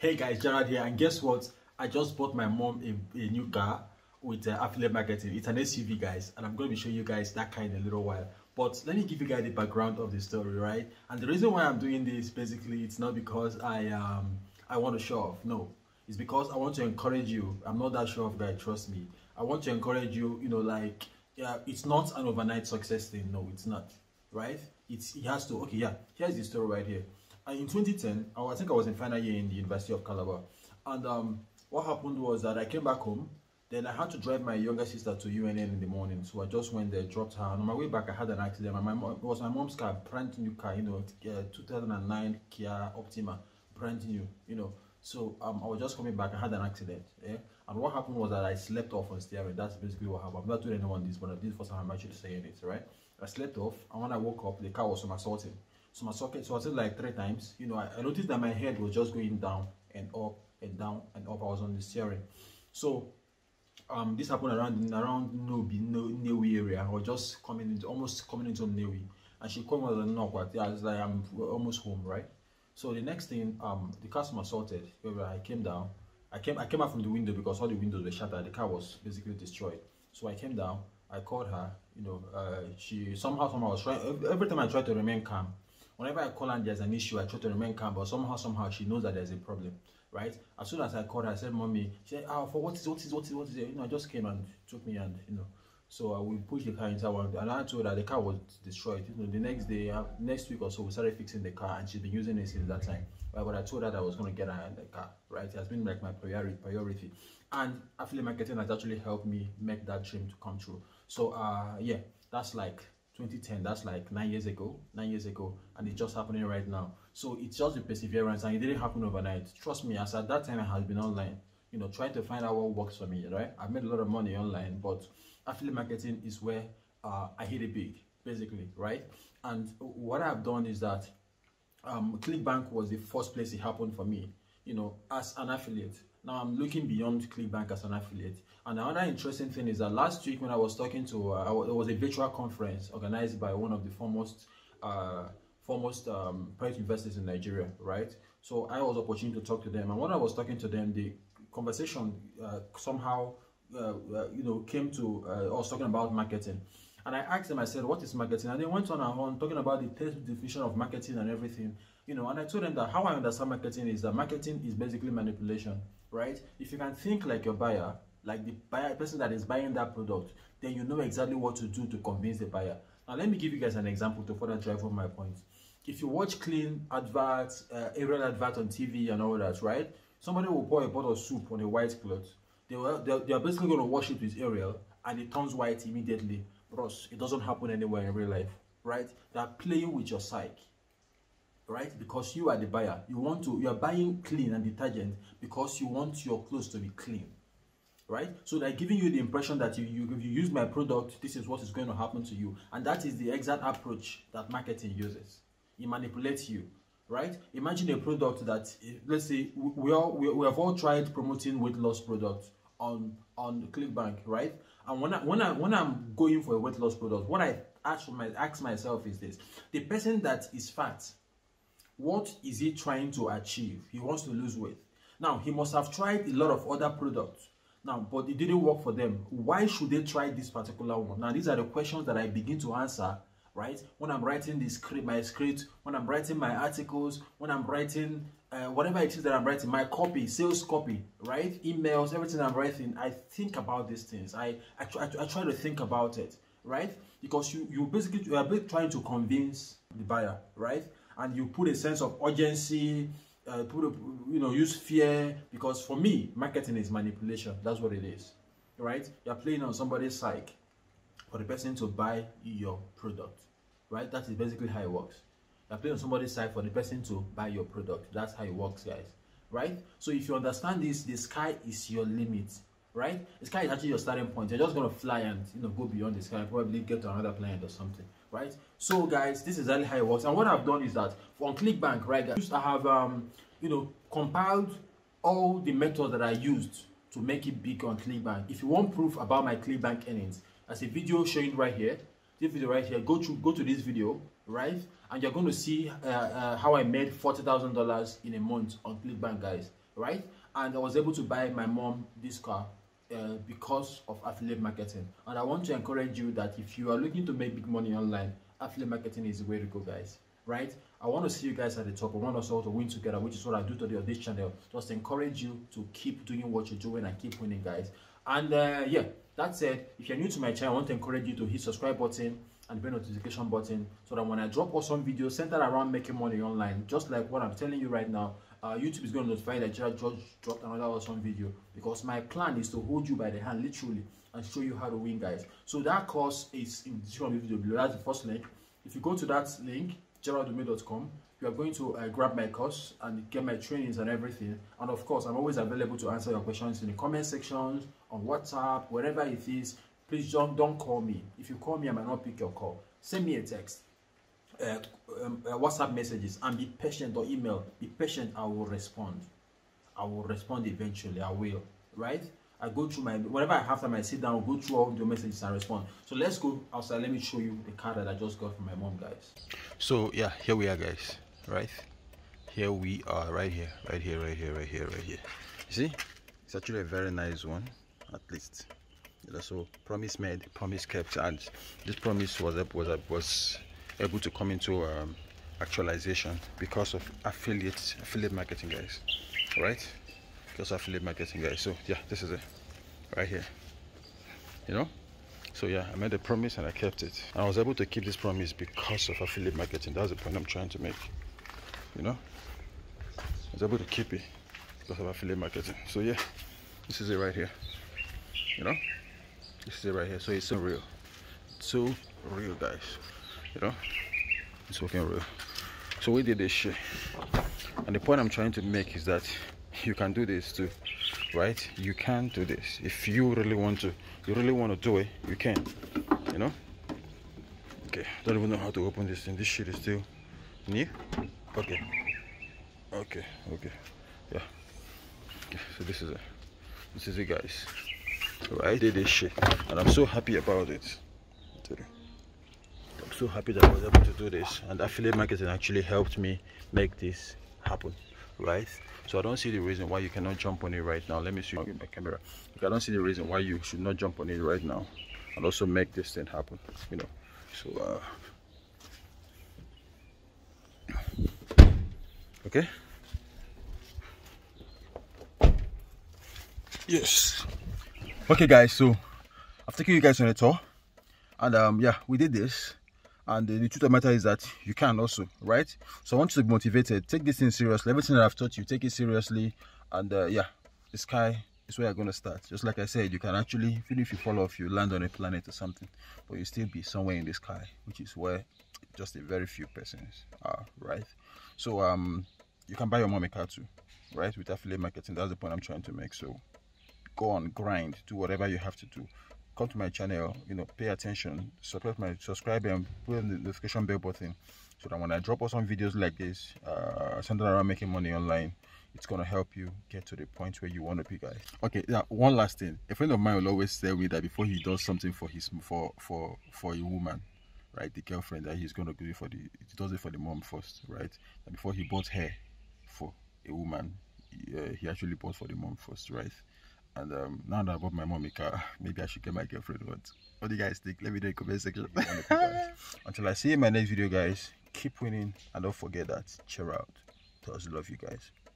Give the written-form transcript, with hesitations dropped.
Hey guys, Gerald here, and guess what? I just bought my mom a new car with affiliate marketing. It's an SUV, guys, and I'm going to be showing you guys that car in a little while. But let me give you guys the background of the story, right? And the reason why I'm doing this, basically, it's not because I want to show off. No, it's because I want to encourage you. I'm not that show off guy, trust me. I want to encourage you. You know, like, yeah, it's not an overnight success thing. No, it's not, right? It has to. Okay, yeah. Here's the story right here. In 2010, I think I was in final year in the University of Calabar, and what happened was that I came back home. Then I had to drive my younger sister to UNN in the morning, so I just went there, dropped her. And on my way back, I had an accident. And it was my mom's car, brand new car, you know, 2009 Kia Optima, brand new, you know. So I was just coming back. I had an accident, yeah? And what happened was that I slept off on steering. That's basically what happened. I'm not telling anyone this, but this is the first time I'm actually saying it, right? I slept off, and when I woke up, the car was somersaulting. So I said like 3 times, you know, I noticed that my head was just going down and up and down and up. I was on the steering. So this happened around Nairobi area. I was just almost coming into Nairobi, and she called me with a knock. I was like, I'm almost home, right? So the next thing, the customer sorted. I came down. I came out from the window because all the windows were shattered. The car was basically destroyed. So I came down. I called her. You know, she somehow was trying. Every time I tried to remain calm. Whenever I call and there's an issue, I try to remain calm, but somehow she knows that there's a problem, right? As soon as I called her, I said, "Mommy," she said, "Oh, for what is it?" You know, I just came and took me, and you know, so we pushed the car inside one, and I told her the car was destroyed. You know, the next day, next week or so, we started fixing the car, and she's been using it since that time. Right? But I told her that I was going to get her the car, right? It has been like my priority, and affiliate marketing has actually helped me make that dream to come true. So, yeah, that's like 2010, that's like 9 years ago, and it's just happening right now. So it's just the perseverance, and it didn't happen overnight. Trust me, as at that time I had been online, you know, trying to find out what works for me, right? I've made a lot of money online, but affiliate marketing is where I hit it big, basically, right? And what I've done is that Clickbank was the first place it happened for me, you know, as an affiliate. Now I'm looking beyond Clickbank as an affiliate. And another interesting thing is that last week when I was talking to, there was a virtual conference organized by one of the foremost private investors in Nigeria, right? So I was opportune to talk to them. And when I was talking to them, the conversation somehow, you know, came to, I was talking about marketing. And I asked them, I said, "What is marketing?" And they went on and on talking about the definition of marketing and everything. You know, and I told them that how I understand marketing is that marketing is basically manipulation, right? If you can think like your buyer, like the buyer person that is buying that product, then you know exactly what to do to convince the buyer. Now, let me give you guys an example to further drive home my point. If you watch clean adverts, aerial adverts on TV and all that, right? Somebody will pour a bottle of soup on a white cloth. They are basically going to wash it with Ariel, and it turns white immediately. Bros, it doesn't happen anywhere in real life, right? They are playing with your psyche, right? Because you are the buyer. You are buying clean and detergent because you want your clothes to be clean, right? So they're giving you the impression that if you use my product, this is what is going to happen to you. And that is the exact approach that marketing uses. It manipulates you, right? Imagine a product that, let's say, we have all tried promoting weight loss products on Clickbank, right? And when I'm going for a weight loss product, what I ask myself is this: the person that is fat, what is he trying to achieve? He wants to lose weight. Now he must have tried a lot of other products now, but it didn't work for them. Why should they try this particular one? Now these are the questions that I begin to answer, right? When I'm writing this script, when I'm writing my articles, when I'm writing whatever it is that I'm writing, my copy, sales copy, right? Emails, everything I'm writing, I think about these things. I try to think about it, right? Because you are trying to convince the buyer, right? And you put a sense of urgency, use fear. Because for me, marketing is manipulation. That's what it is, right? You're playing on somebody's psyche for the person to buy your product, right? That is basically how it works. You're playing on somebody's side for the person to buy your product. That's how it works, guys, right? So if you understand this, the sky is your limit, right? The sky is actually your starting point. You're just going to fly and, you know, go beyond the sky and probably get to another planet or something, right? So, guys, this is exactly how it works. And what I've done is that on Clickbank, right, guys, I have, you know, compiled all the methods that I used to make it big on Clickbank. If you want proof about my Clickbank earnings, there's a video showing right here. This video right here. Go to this video, right? And you're going to see how I made $40,000 in a month on Clickbank, guys, right? And I was able to buy my mom this car because of affiliate marketing. And I want to encourage you that if you are looking to make big money online, affiliate marketing is the way to go, guys, right? I want to see you guys at the top. I want us all to win together, which is what I do today on this channel. Just encourage you to keep doing what you're doing and keep winning, guys. And yeah, that said, if you're new to my channel, I want to encourage you to hit subscribe button and bell notification button, so that when I drop awesome videos centered around making money online, just like what I'm telling you right now, YouTube is going to notify that I just dropped another awesome video, because my plan is to hold you by the hand literally and show you how to win, guys. So that course is in the description of the video below. That's the first link. If you go to that link, geraldumeh.com, you are going to grab my course and get my trainings and everything. And of course, I'm always available to answer your questions in the comment sections, on WhatsApp, wherever it is. Please don't call me. If you call me, I might not pick your call. Send me a text, WhatsApp messages, and be patient, or email. Be patient. I will respond. I will respond eventually. I will, right? I go through my, whenever I have time, I sit down, go through all the messages and respond. So let's go outside. Let me show you the car that I just got from my mom, guys. So yeah, here we are, guys. Right here we are, right here. You see, it's actually a very nice one, at least. So promise made, promise kept, and this promise was able to come into actualization because of affiliate marketing, guys. Right? Because of affiliate marketing, guys. So yeah, this is it, right here. You know. So yeah, I made a promise and I kept it. I was able to keep this promise because of affiliate marketing. That's the point I'm trying to make. You know, I was able to keep it because of affiliate marketing. So yeah, this is it right here. You know. This is it right here. So it's so real, so real, guys. You know, it's working real. So we did this shit, and the point I'm trying to make is that you can do this too, right? You can do this if you really want to. You really want to do it, you can. You know. Okay, don't even know how to open this thing. This shit is still new. Okay. Okay. Okay. Yeah. Okay. So this is it. This is it, guys. So I did this shit, and I'm so happy about it. I'm so happy that I was able to do this, and affiliate marketing actually helped me make this happen, right? So I don't see the reason why you cannot jump on it right now. Let me see my camera. I don't see the reason why you should not jump on it right now and also make this thing happen, you know. So okay, yes. Okay, guys, so I've taken you guys on a tour, and yeah, we did this, and the truth of the matter is that you can also, right? So I want you to be motivated. Take this thing seriously. Everything that I've taught you, take it seriously. And yeah, the sky is where you're gonna start. Just like I said, you can actually, even if you fall off, you land on a planet or something, but you still be somewhere in the sky, which is where just a very few persons are, right? So you can buy your mom a car too, right? With affiliate marketing. That's the point I'm trying to make. So go on, grind, do whatever you have to do. Come to my channel, you know, pay attention, subscribe and put on the notification bell button, so that when I drop awesome videos like this, centered around making money online, it's gonna help you get to the point where you want to be, guys. Okay, yeah, one last thing. A friend of mine will always tell me that before he does something for his for a woman, right, the girlfriend, that he's gonna do it for the, he does it for the mom first, right? And before he bought hair for a woman, he actually bought for the mom first, right? And now that I bought my mom a car, maybe I should get my girlfriend one. What do you guys think? Let me know in the comment section. Until I see you in my next video, guys, keep winning, and don't forget that Gerald does love you guys.